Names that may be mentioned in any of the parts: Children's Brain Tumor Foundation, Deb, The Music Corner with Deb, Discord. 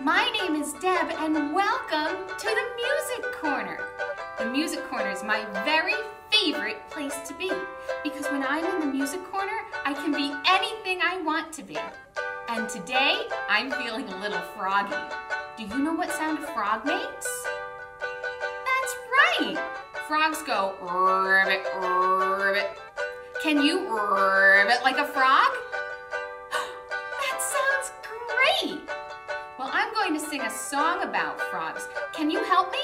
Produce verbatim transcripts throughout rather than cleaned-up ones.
My name is Deb and welcome to the Music Corner. The Music Corner is my very favorite place to be because when I'm in the Music Corner, I can be anything I want to be. And today, I'm feeling a little froggy. Do you know what sound a frog makes? That's right! Frogs go ribbit, ribbit. Can you ribbit like a frog? That sounds great! Well, I'm going to sing a song about frogs. Can you help me?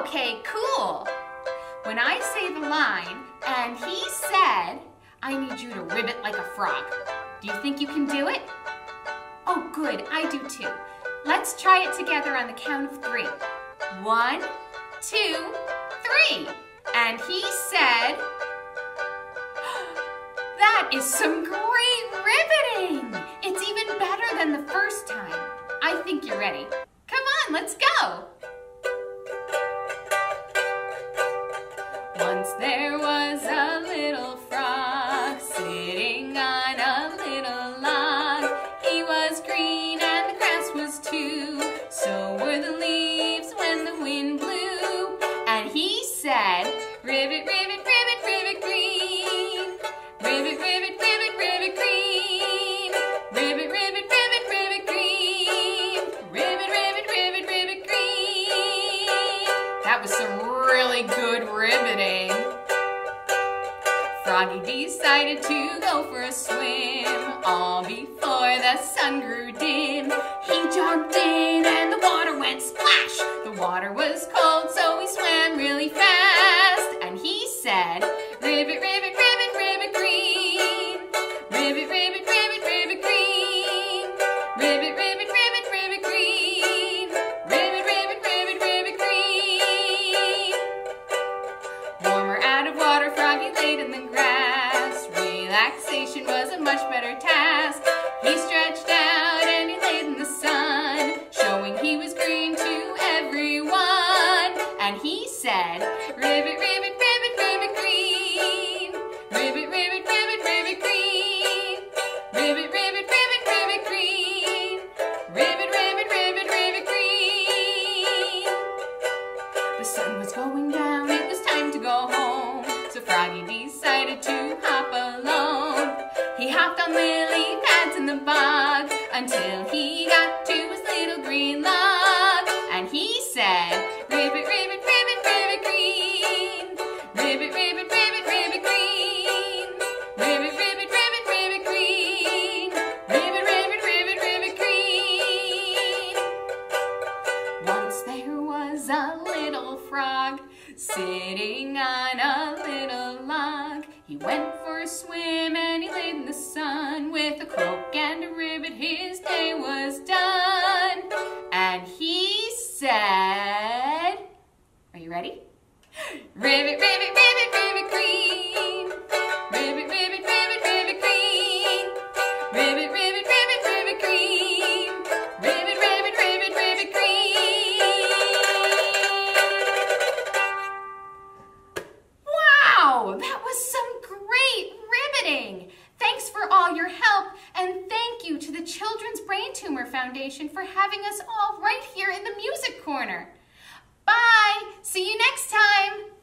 Okay, cool. When I say the line, and he said, I need you to ribbit like a frog. Do you think you can do it? Oh, good, I do too. Let's try it together on the count of three. One, two, three. And he said, that is some great riveting. It's even better than the first time. I think you're ready. Come on, let's go. Once there was a little frog sitting on a little log. He was green and the grass was too. So were the leaves when the wind blew. And he said, ribbit, ribbit, ribbit, ribbit green. Ribbit, ribbit, ribbit, ribbit green. Ribbit, ribbit, ribbit, ribbit green. Ribbit, ribbit, ribbit, ribbit green. That was some really good riveting. Froggy decided to go for a swim, all before the sun grew dim. He jumped in and the water went splash. The water was cold, so he swam really fast. And he said, ribbit, ribbit, ribbit, ribbit green. Ribbit, ribbit, ribbit, ribbit green. Ribbit, ribbit, ribbit, ribbit green. Ribbit, ribbit, ribbit, ribbit green. Warmer out of water, Froggy laid in the grass. Relaxation was a much better task. He stretched out and he laid in the sun, showing he was green to everyone. And he said, ribbit, ribbit, ribbit, ribbit green. Ribbit, ribbit, ribbit, ribbit green. Ribbit, ribbit, ribbit, ribbit green. Ribbit, ribbit, ribbit, ribbit green. The sun was going down, it was time to go home. So Froggy decided to hop alone. He hopped on lily pads in the bog until he got to his little green log. And he said, ribbit, ribbit, ribbit, ribbit green. Ribbit, ribbit, ribbit, ribbit green. Ribbit, ribbit, ribbit, ribbit green. Ribbit, ribbit, ribbit, ribbit green. Once there was a little frog sitting on a little log. He went for a swim and he laid in the sun. With a croak and a ribbit, his day was done. And he said, are you ready? Ribbit, ribbit, ribbit, ribbit green. Ribbit, ribbit, ribbit, ribbit green. Ribbit, ribbit, ribbit, ribbit green. Ribbit, ribbit, ribbit, ribbit green. Wow, that was some great riveting. Thanks for all your help, and thank you to the Children's Brain Tumor Foundation for having us all right here in the Music Corner. Bye! See you next time!